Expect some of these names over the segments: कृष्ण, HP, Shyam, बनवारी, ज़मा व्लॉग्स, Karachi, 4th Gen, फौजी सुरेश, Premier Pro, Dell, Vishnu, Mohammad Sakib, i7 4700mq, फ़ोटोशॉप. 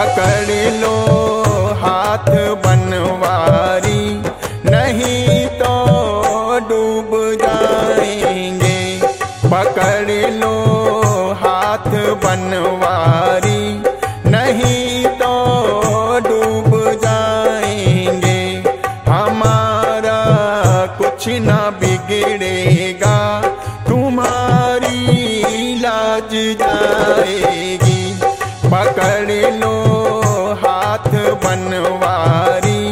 पकड़ लो हाथ बनवारी, नहीं तो डूब जाएंगे। पकड़ लो हाथ बनवारी, नहीं तो डूब जाएंगे। हमारा कुछ ना बिगड़ेगा, तुम्हारी लाज जाएगी। पकड़ लो हाथ बनवारी,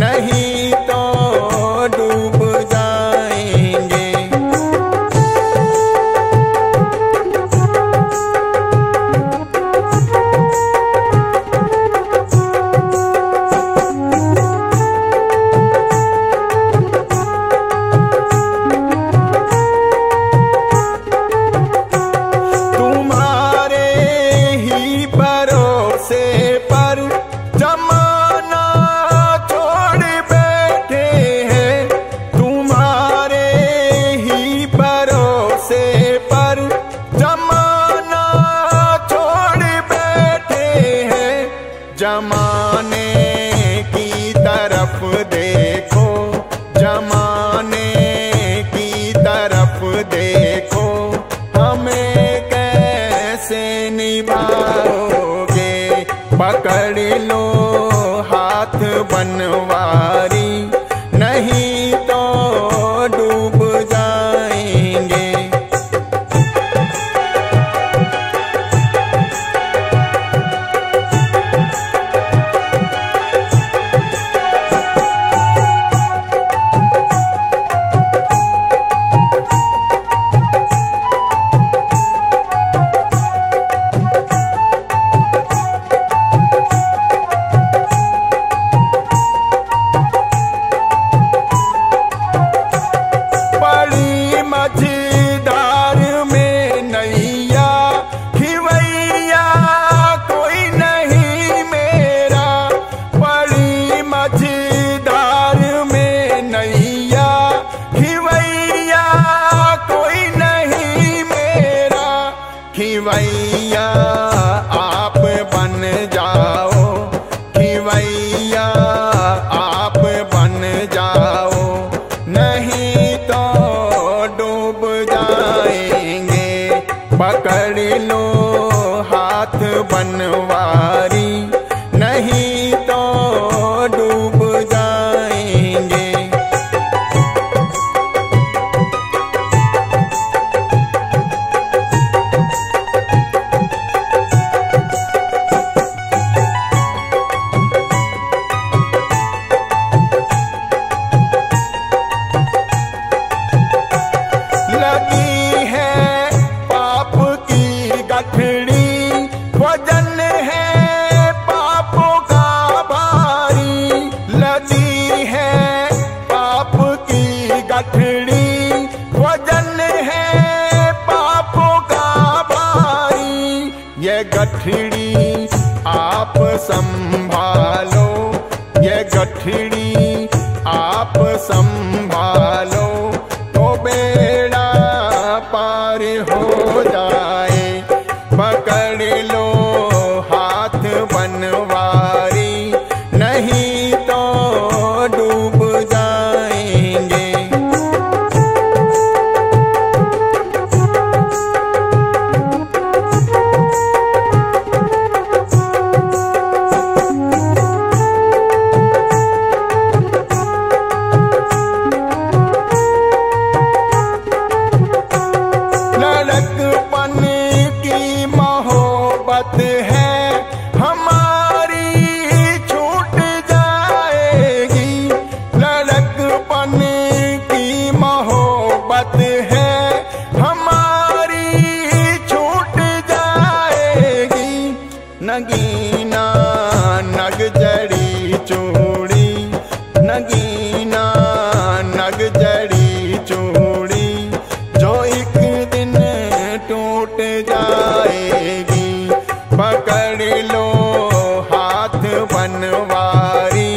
नहीं तो डूब जाएंगे। जमाने की तरफ देखो, जमाने की तरफ देखो, हमें कैसे निभाओगे। पकड़ लो हाथ बनवारी, नहीं तो डूब जाएंगे। खिवैया आप बन जाओ, खिवैया आप बन जाओ, नहीं तो डूब जाएंगे। पकड़ लो हाथ बनवारी, नहीं तो डूब जाएंगे। वजन है पापों का भारी, ये गठड़ी आप संभालो, ये गठड़ी आप संभालो, तो बेड़ा पार हो जाए। पकड़ लो हाथ बनवारी, नहीं तो डूब जाएंगे। नगीना नग जड़ी चूड़ी, नगीना नग जड़ी चूड़ी, जो एक दिन टूट जाएगी। पकड़ लो हाथ बनवारी,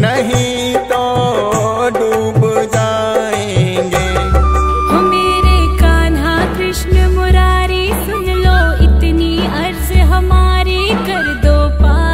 नहीं तो डूब जाएंगे। ओ मेरे कान्हा कृष्ण मुरारी, सुन लो इतनी अर्ज हमारी, कर दो पार।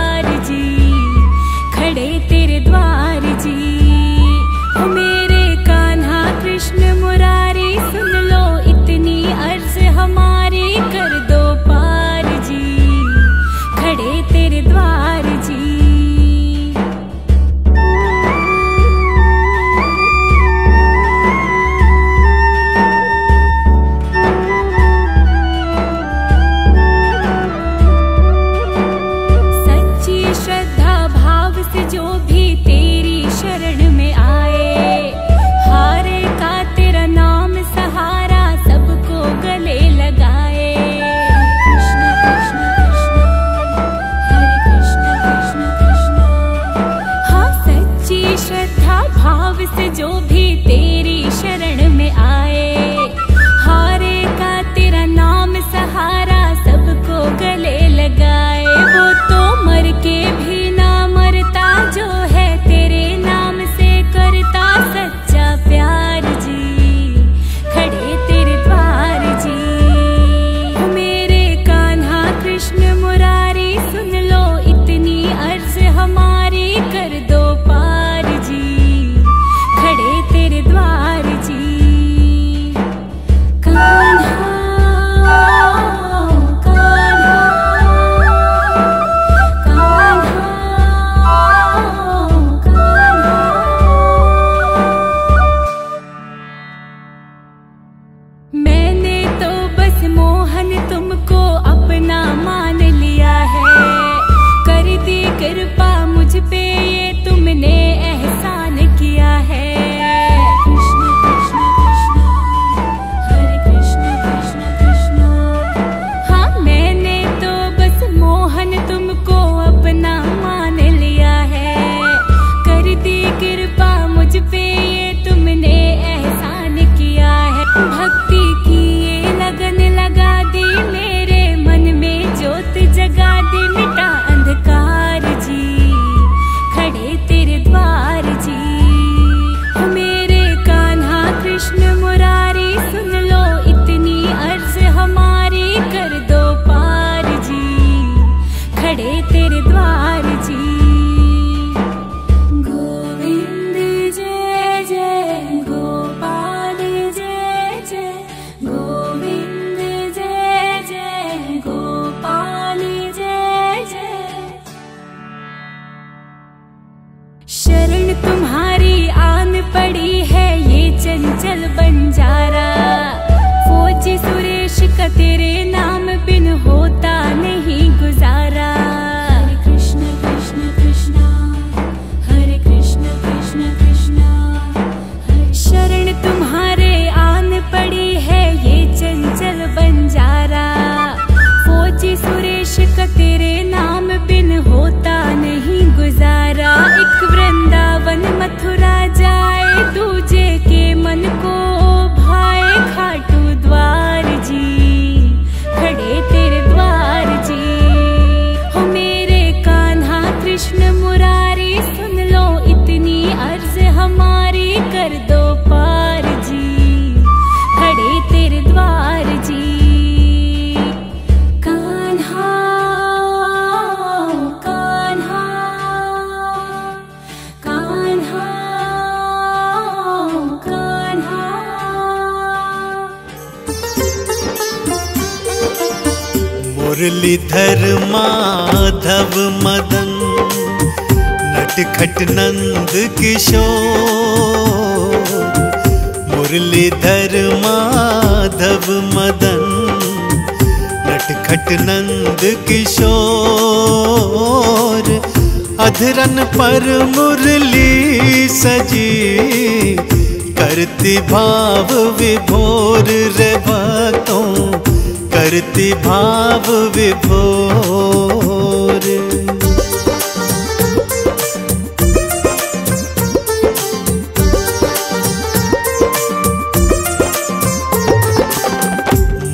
खड़े तेरे द्वार जी। शरण तुम्हारी आन पड़ी है ये चंचल बंजारा, फौजी सुरेश का तेरे नाम बिन होता नहीं गुजारा। मुरलीधर माधव मदन नटखट नंद किशोर, मुरलीधर माधव मदन नटखट नंद किशोर। अधरन पर मुरली सजी करती भाव विभोर रे भक्तों, करती भाव विभोर।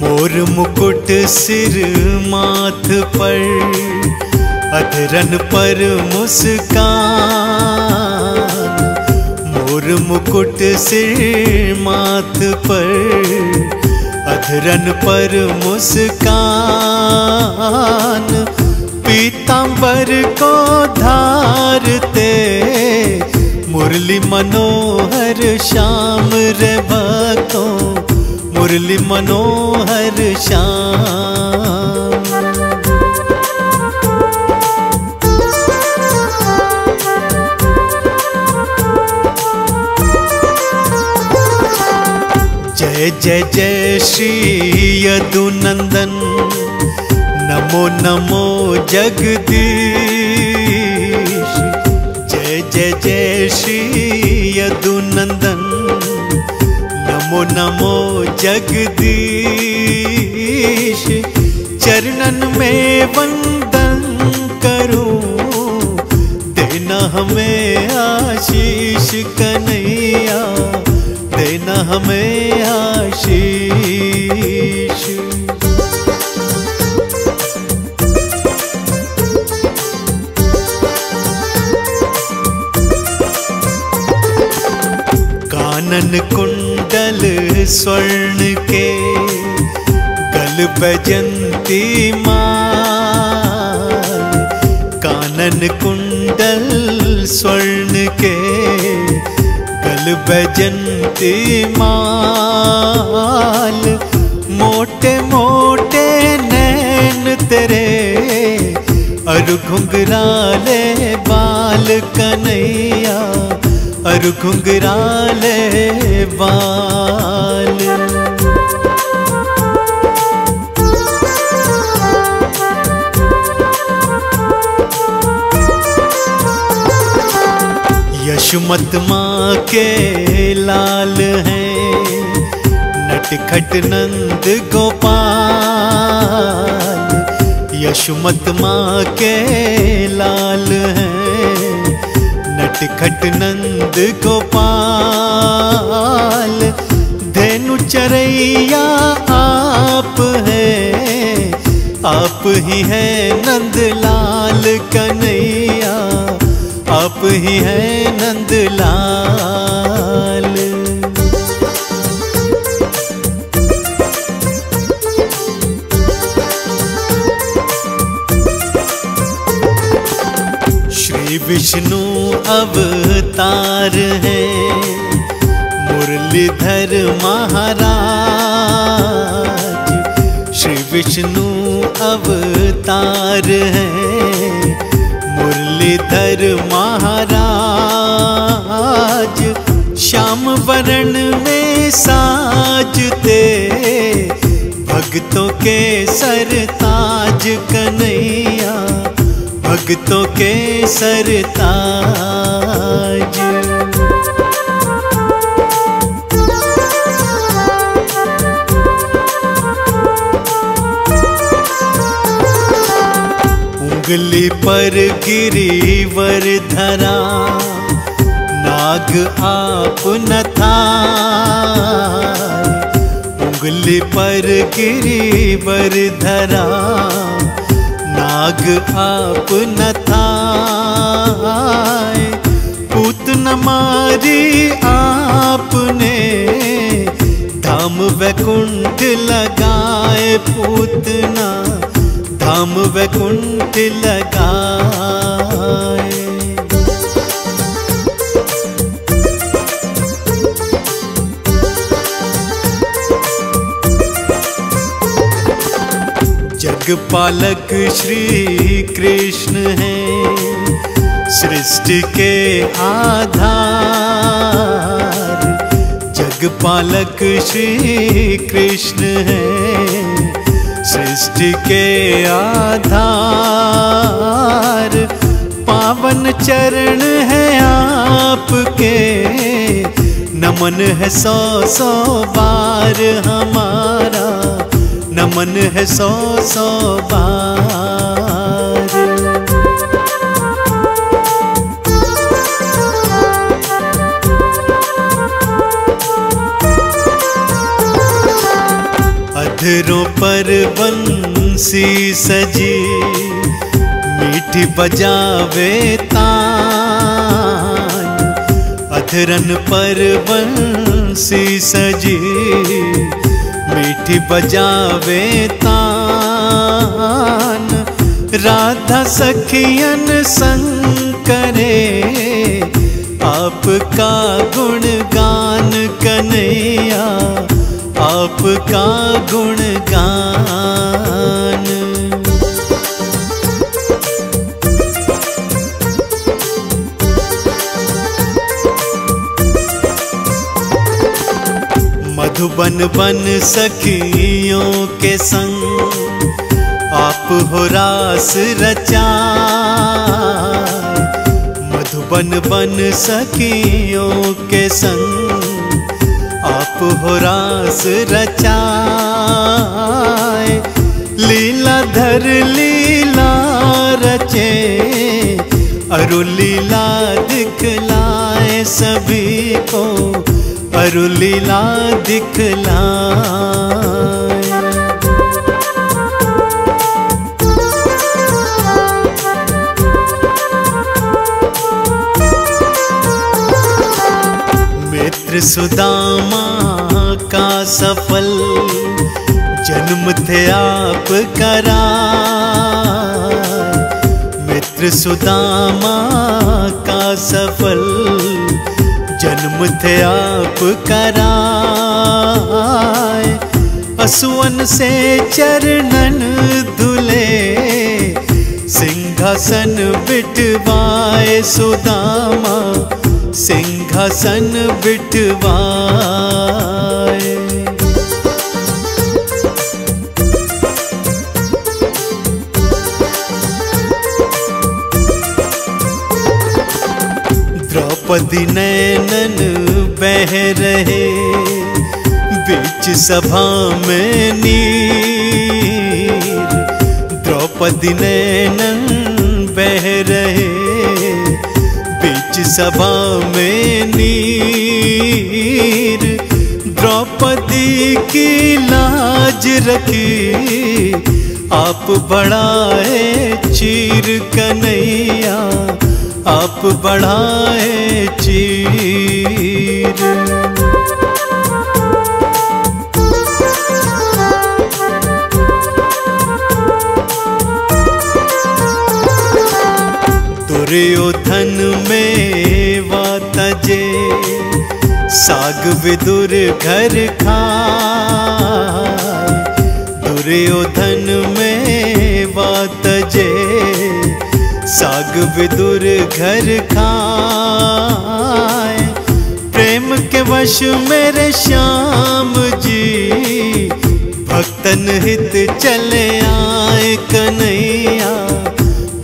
मोर मुकुट सिर माथ पर, अधरन पर मुस्कान। मोर मुकुट सिर माथ पर, अधरन पर मुस्कान। पीतांबर को धारते मुरली मनोहर श्याम रे भक्तों, मुरली मनोहर श्याम। जय जय जय श्री यदुनंदन नमो नमो जगदीश। जय जय जय श्री यदुनंदन नमो नमो जगदीश। चरणन में वंदन करूं देना हमें आशीष कन्हैया, देना हमें आशीष। कानन कुंडल स्वर्ण के, गल बजंती माल। कानन कुंडल स्वर्ण के, गल बजंती माल। मोटे मोटे नैन तेरे अरु घुंघराले बाल कन्हैया, अरु घुंघराले बाल। यशोमत माँ के लाल हैं नटखट नंद गोपाल। यशोमत माँ के लाल हैं नटखट नंद गोपाल। धेनु चरैया आप हैं, आप ही हैं नंदलाल कन्हैया, आप ही हैं नंदलाल। विष्णु अवतार है मुरलीधर महाराज। श्री विष्णु अवतार है मुरलीधर महाराज। श्याम वरण में साजते भक्तों के सरताज कन्हैया, भक्तों के सरताज। उंगली पर गिरीवर धरा नाग आप न था, उंगली पर गिरीवर धरा नाग आप न था। पूत न मारी आपने धाम वैकुंठ लगाए, पूतना धाम वैकुंठ लगाए। जगपालक श्री कृष्ण हैं सृष्टि के आधार, जगपालक श्री कृष्ण हैं सृष्टि के आधार। पावन चरण है आपके नमन है सौ सौ बार हमारा, नमन है सौ सौ बार। अधरों पर बंसी सजी मीठी बजावे तान, अधरन पर बंसी सजी मीठी बजावे तान। राधा सखियन संग करे आपका गुणगान कन्हैया, आपका गुणगान। मधुबन बन सखियों के संग आप हो रास रचाए, मधुबन बन सखियों के संग आप हो रास रचाए। लीलाधर लीला रचे अरु लीला दिखलाए सभी को, अरु लीला दिखलाए। सुदामा का सफल जन्म थे आप करार, मित्र सुदामा का सफल जन्म थे आप कराए। असुवन से चरणन धुले सिंहासन बिठवाए सुदामा, सिंहासन बिठवाए। द्रौपदी नैनन बह रहे बीच सभा में नीर, द्रौपदी नैनन बह रहे सभा में नीर। द्रौपदी की लाज रखी आप बढ़ाए चीर कन्हैया, आप बढ़ाए चीर। दुर्योधन मेवा तजे साग विदुर घर खाए। दुर्योधन मेवा तजे साग विदुर घर खाए। प्रेम के वश मेरे श्याम जी भक्तन हित चले आए कन्हैया,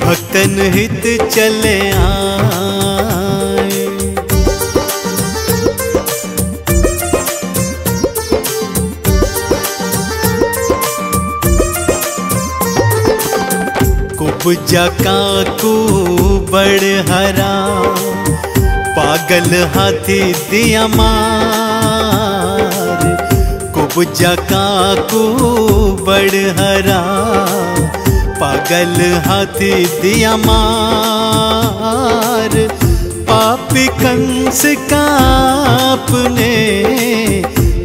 भक्तन हित चले आए। कुब्जा का कुबड़ हरा पागल हाथी दिया मार। कुब्जा का कुबड़ हरा पागल हाथी दिया मार। पापी कंस का आपने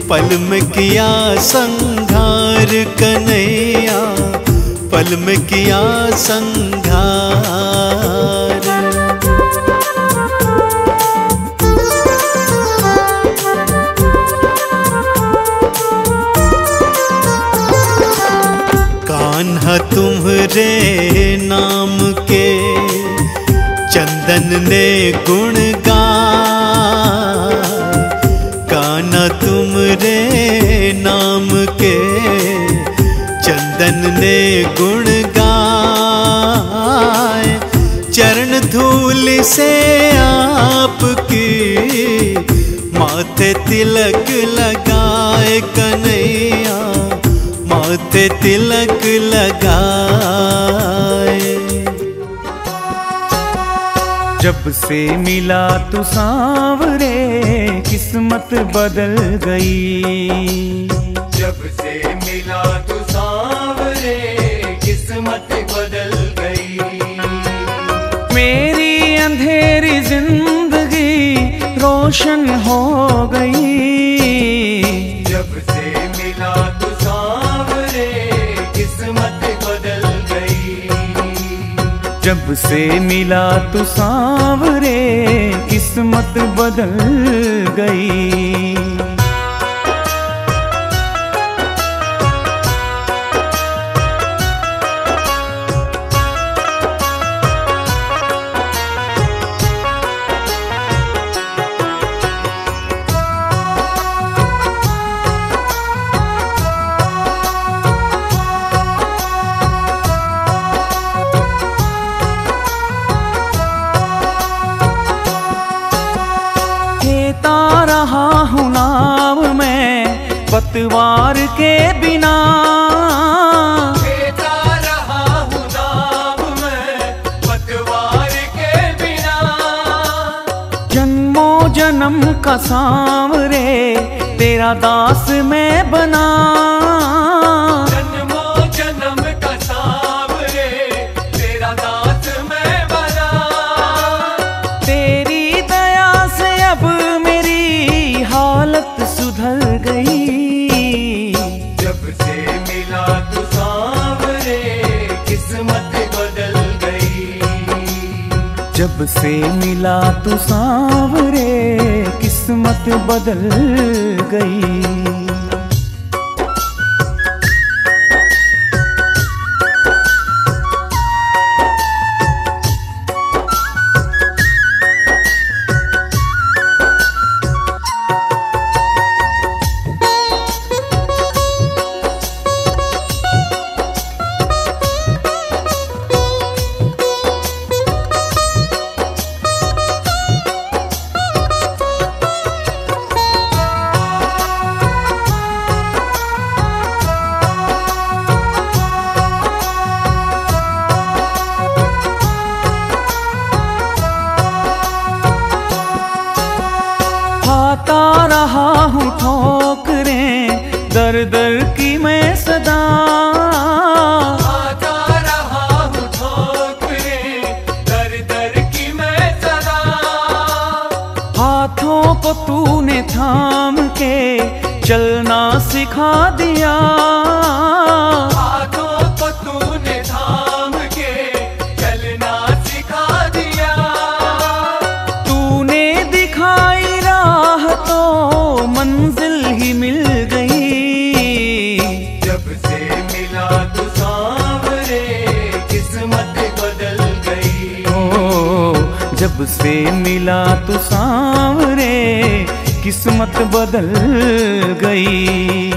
पल में किया संघार कन्हैया, पल में किया संघार। कान्हा तुम्हरे नाम के चंदन ने गुण गाए। कान्हा तुम्हरे नाम के चंदन ने गुण गाए। चरण धूल से आपकी माथे तिलक लगाए कन्हैया, माथे तिलक लगाए। जब से मिला तू सांवरे किस्मत बदल गई। जब से मिला तू सांवरे किस्मत बदल गई। मेरी अंधेरी जिंदगी रोशन हो गई। जब से मिला तू सांवरे किस्मत बदल गई। जब से मिला तू सांवरे किस्मत बदल गई। पतवार के बिना खेता रहा हूँ नाव में पतवार के बिना। जन्मों जन्म का सांवरे तेरा दास मैं बना। जन्मों जन्म का सांवरे तेरा दास मैं बना। तेरी दया से अब मेरी हालत सुधर गई। जब से मिला तू सांवरे किस्मत बदल गई। हाथों को तूने थाम के चलना सिखा दिया। जब से मिला तू सांवरे किस्मत बदल गई।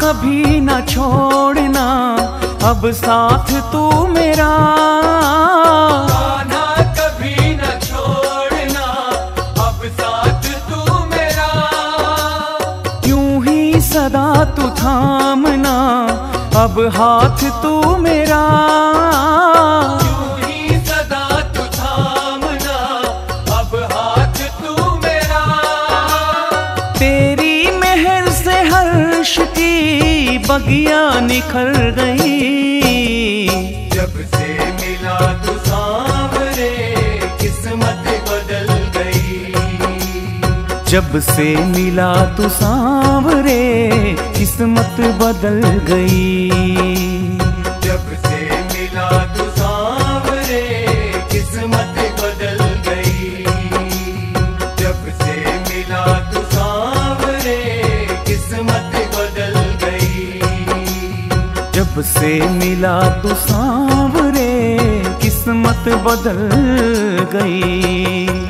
कभी न छोड़ना अब साथ तू मेरा, आना कभी न छोड़ना अब साथ तू मेरा। यूं ही सदा तू थामना अब हाथ तू मेरा, यूं ही सदा तू थामना अब हाथ तू मेरा। तेरी मेहर से हर्ष की बगिया निखर गई। जब से मिला तू सांवरे किस्मत बदल गई। जब से मिला तू सांवरे किस्मत बदल गई। जब से मिला तू सांवरे किस्मत बदल गई। जब से मिला तू सांवरे किस्मत बदल गई। जब से मिला तू सांवरे किस्मत बदल गई।